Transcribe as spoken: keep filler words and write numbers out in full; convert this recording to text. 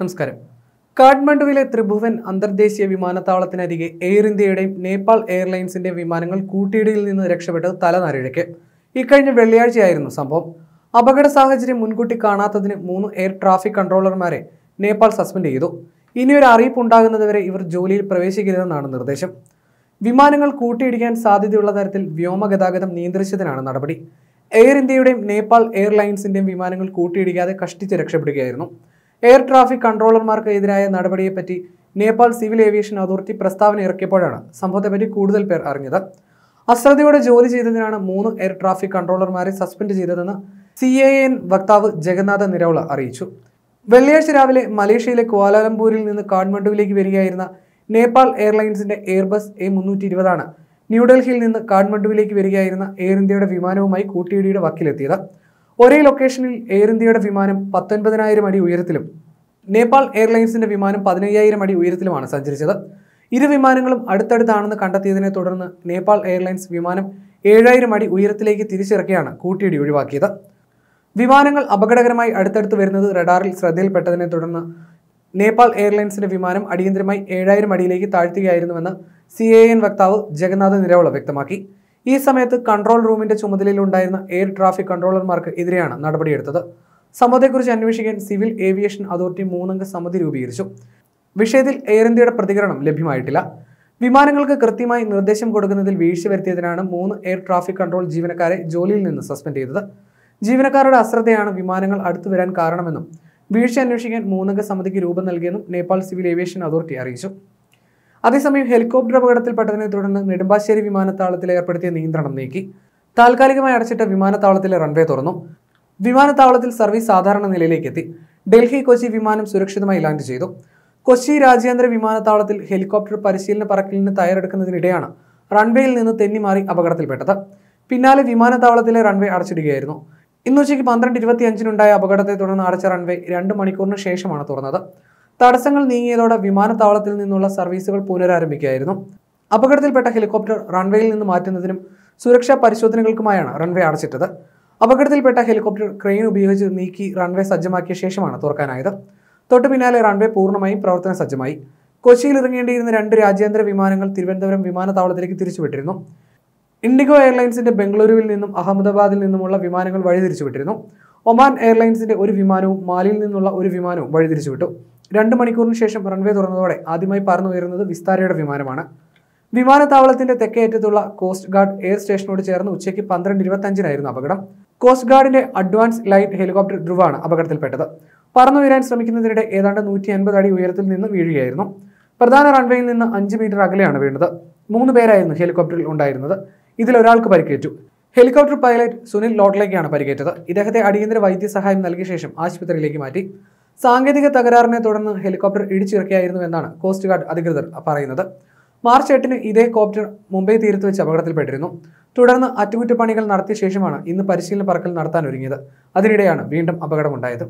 നമസ്കാരം കാഠ്മണ്ഡുവിലെ ത്രിഭുവൻ അന്തർദേശീയ വിമാനത്താവളത്തിനരികെ എയർ ഇന്ത്യയുടെയും നേപ്പാൾ എയർലൈൻസിന്റെയും വിമാനങ്ങൾ കൂട്ടിയിടിയിൽ നിന്ന് രക്ഷപ്പെട്ടത് തലനാരിഴയ്ക്ക്. ഇക്കഴിഞ്ഞ വെള്ളിയാഴ്ചയായിരുന്നു സംഭവം. അപകട സാഹചര്യം മുൻകൂട്ടി കാണാത്തതിന് മൂന്ന് എയർ ട്രാഫിക് കൺട്രോളർമാരെ നേപ്പാൾ സസ്പെൻഡ് ചെയ്തു. ഇനിയൊരു അറിയിപ്പ് ഉണ്ടാകുന്നതുവരെ ഇവർ ജോലിയിൽ പ്രവേശിക്കരുതെന്നാണ് നിർദ്ദേശം. വിമാനങ്ങൾ കൂട്ടിയിടിക്കാൻ സാധ്യതയുള്ള തരത്തിൽ വ്യോമഗതാഗതം നിയന്ത്രിച്ചതിനാണ് നടപടി. എയർ ഇന്ത്യയുടെയും നേപ്പാൾ എയർലൈൻസിന്റെയും വിമാനങ്ങൾ കൂട്ടിയിടിക്കാതെ കഷ്ടിച്ച് രക്ഷപ്പെടുകയായിരുന്നു. എയർ ട്രാഫിക് കൺട്രോളർമാർക്കെതിരായ നടപടിയെപ്പറ്റി നേപ്പാൾ സിവിൽ ഏവിയേഷൻ അതോറിറ്റി പ്രസ്താവന ഇറക്കിയപ്പോഴാണ് സംഭവത്തെപ്പറ്റി കൂടുതൽ പേർ അറിഞ്ഞത്. അശ്രദ്ധയോടെ ജോലി ചെയ്തതിനാണ് മൂന്ന് എയർ ട്രാഫിക് കൺട്രോളർമാരെ സസ്പെൻഡ് ചെയ്തതെന്ന് സി എ എൻ വക്താവ് ജഗന്നാഥ നിരവള അറിയിച്ചു. വെള്ളിയാഴ്ച രാവിലെ മലേഷ്യയിലെ ക്വാലാലംപൂരിൽ നിന്ന് കാഠ്മണ്ഡുവിലേക്ക് വരികയായിരുന്ന നേപ്പാൾ എയർലൈൻസിന്റെ എയർബസ് എ മുന്നൂറ്റി ഇരുപതാണ് ന്യൂഡൽഹിയിൽ നിന്ന് കാഠ്മണ്ഡുവിലേക്ക് വരികയായിരുന്ന എയർ ഇന്ത്യയുടെ വിമാനവുമായി കൂട്ടിയിടിയുടെ വക്കിലെത്തിയത്. ഒരേ ലൊക്കേഷനിൽ എയർ ഇന്ത്യയുടെ വിമാനം പത്തൊൻപതിനായിരം അടി ഉയരത്തിലും നേപ്പാൾ എയർലൈൻസിന്റെ വിമാനം പതിനയ്യായിരം അടി ഉയരത്തിലുമാണ് സഞ്ചരിച്ചത്. ഇരു വിമാനങ്ങളും അടുത്തടുത്താണെന്ന് കണ്ടെത്തിയതിനെ തുടർന്ന് നേപ്പാൾ എയർലൈൻസ് വിമാനം ഏഴായിരം അടി ഉയരത്തിലേക്ക് തിരിച്ചിറക്കിയാണ് കൂട്ടിയിടി ഒഴിവാക്കിയത്. വിമാനങ്ങൾ അപകടകരമായി അടുത്തടുത്ത് വരുന്നത് റഡാറിൽ ശ്രദ്ധയിൽപ്പെട്ടതിനെ തുടർന്ന് നേപ്പാൾ എയർലൈൻസിന്റെ വിമാനം അടിയന്തരമായി ഏഴായിരം അടിയിലേക്ക് താഴ്ത്തുകയായിരുന്നുവെന്ന് സി എ എൻ വക്താവ് ജഗന്നാഥ നിരവള വ്യക്തമാക്കി. ഈ സമയത്ത് കൺട്രോൾ റൂമിന്റെ ചുമതലയിലുണ്ടായിരുന്ന എയർ ട്രാഫിക് കൺട്രോളർമാർക്ക് എതിരെയാണ് നടപടിയെടുത്തത്. സംഭവത്തെക്കുറിച്ച് അന്വേഷിക്കാൻ സിവിൽ ഏവിയേഷൻ അതോറിറ്റി മൂന്നംഗ സമിതി രൂപീകരിച്ചു. വിഷയത്തിൽ എയർ ഇന്ത്യയുടെ പ്രതികരണം ലഭ്യമായിട്ടില്ല. വിമാനങ്ങൾക്ക് കൃത്യമായി നിർദ്ദേശം കൊടുക്കുന്നതിൽ വീഴ്ച വരുത്തിയതിനാണ് മൂന്ന് എയർ ട്രാഫിക് കൺട്രോൾ ജീവനക്കാരെ ജോലിയിൽ നിന്ന് സസ്പെൻഡ് ചെയ്തത്. ജീവനക്കാരുടെ അശ്രദ്ധയാണ് വിമാനങ്ങൾ അടുത്തു വരാൻ കാരണമെന്നും വീഴ്ച അന്വേഷിക്കാൻ മൂന്നംഗ സമിതിക്ക് രൂപം നൽകിയെന്നും നേപ്പാൾ സിവിൽ ഏവിയേഷൻ അതോറിറ്റി അറിയിച്ചു. അതേസമയം ഹെലികോപ്റ്റർ അപകടത്തിൽപ്പെട്ടതിനെ തുടർന്ന് നെടുമ്പാശ്ശേരി വിമാനത്താവളത്തിൽ ഏർപ്പെടുത്തിയ നിയന്ത്രണം നീക്കി. താൽക്കാലികമായി അടച്ചിട്ട വിമാനത്താവളത്തിലെ റൺവേ തുറന്നു. വിമാനത്താവളത്തിൽ സർവീസ് സാധാരണ നിലയിലേക്ക് എത്തി. ഡൽഹി കൊച്ചി വിമാനം സുരക്ഷിതമായി ലാൻഡ് ചെയ്തു. കൊച്ചി രാജ്യാന്തര വിമാനത്താവളത്തിൽ ഹെലികോപ്റ്റർ പരിശീലന പറക്കലിന് തയ്യാറെടുക്കുന്നതിനിടെയാണ് റൺവേയിൽ നിന്ന് തെന്നിമാറി അപകടത്തിൽപ്പെട്ടത്. പിന്നാലെ വിമാനത്താവളത്തിലെ റൺവേ അടച്ചിടുകയായിരുന്നു. ഇന്ന് ഉച്ചയ്ക്ക് പന്ത്രണ്ട് ഇരുപത്തി അഞ്ചിനുണ്ടായ അപകടത്തെ തുടർന്ന് അടച്ച റൺവേ രണ്ട് മണിക്കൂറിന് ശേഷമാണ് തുറന്നത്. തടസ്സങ്ങൾ നീങ്ങിയതോടെ വിമാനത്താവളത്തിൽ നിന്നുള്ള സർവീസുകൾ പുനരാരംഭിക്കുകയായിരുന്നു. അപകടത്തിൽപ്പെട്ട ഹെലികോപ്റ്റർ റൺവേയിൽ നിന്ന് മാറ്റുന്നതിനും സുരക്ഷാ പരിശോധനകൾക്കുമായാണ് റൺവേ അടച്ചിട്ടത്. അപകടത്തിൽപ്പെട്ട ഹെലികോപ്റ്റർ ക്രെയിൻ ഉപയോഗിച്ച് നീക്കി റൺവേ സജ്ജമാക്കിയ ശേഷമാണ് തുറക്കാനായത്. തൊട്ടു പിന്നാലെ റൺവേ പൂർണ്ണമായും പ്രവർത്തന സജ്ജമായി. കൊച്ചിയിൽ ഇറങ്ങേണ്ടിയിരുന്ന രണ്ട് രാജ്യാന്തര വിമാനങ്ങൾ തിരുവനന്തപുരം വിമാനത്താവളത്തിലേക്ക് തിരിച്ചുവിട്ടിരുന്നു. ഇൻഡിഗോ എയർലൈൻസിന്റെ ബംഗളൂരുവിൽ നിന്നും അഹമ്മദാബാദിൽ നിന്നുമുള്ള വിമാനങ്ങൾ വഴിതിരിച്ചുവിട്ടിരുന്നു. ഒമാൻ എയർലൈൻസിന്റെ ഒരു വിമാനവും മാലിയിൽ നിന്നുള്ള ഒരു വിമാനവും വഴിതിരിച്ചുവിട്ടു. രണ്ട് മണിക്കൂറിന് ശേഷം റൺവേ തുറന്നതോടെ ആദ്യമായി പറന്നുയരുന്നത് വിസ്താരയുടെ വിമാനമാണ്. വിമാനത്താവളത്തിന്റെ തെക്കേയറ്റത്തുള്ള കോസ്റ്റ് ഗാർഡ് എയർ സ്റ്റേഷനോട് ചേർന്ന് ഉച്ചയ്ക്ക് പന്ത്രണ്ട് ഇരുപത്തി അഞ്ചിനായിരുന്നു അപകടം. കോസ്റ്റ് ഗാർഡിന്റെ അഡ്വാൻസ് ലൈറ്റ് ഹെലികോപ്റ്റർ ധ്രുവാണ് അപകടത്തിൽപ്പെട്ടത്. പറന്നുയരാൻ ശ്രമിക്കുന്നതിനിടെ ഏതാണ്ട് നൂറ്റി അൻപത് അടി ഉയരത്തിൽ നിന്ന് വീഴുകയായിരുന്നു. പ്രധാന റൺവേയിൽ നിന്ന് അഞ്ച് മീറ്റർ അകലെയാണ് വീണത്. മൂന്ന് പേരായിരുന്നു ഹെലികോപ്റ്ററിൽ ഉണ്ടായിരുന്നത്. ഇതിലൊരാൾക്ക് പരിക്കേറ്റു. ഹെലികോപ്റ്റർ പൈലറ്റ് സുനിൽ ലോട്ട്ലേക്കാണ് പരിക്കേറ്റത്. ഇദ്ദേഹത്തെ അടിയന്തര വൈദ്യസഹായം നൽകിയ ശേഷം ആശുപത്രിയിലേക്ക് മാറ്റി. സാങ്കേതിക തകരാറിനെ തുടർന്ന് ഹെലികോപ്റ്റർ ഇടിച്ചിറക്കിയായിരുന്നു എന്നാണ് കോസ്റ്റ് ഗാർഡ് അധികൃതർ പറയുന്നത്. മാർച്ച് എട്ടിന് ഇതേ കോപ്റ്റർ മുംബൈ തീരത്ത് വെച്ച് അപകടത്തിൽപ്പെട്ടിരുന്നു. തുടർന്ന് അറ്റകുറ്റപ്പണികൾ നടത്തിയ ശേഷമാണ് ഇന്ന് പരിശീലന പറക്കൽ നടത്താനൊരുങ്ങിയത്. അതിനിടെയാണ് വീണ്ടും അപകടമുണ്ടായത്.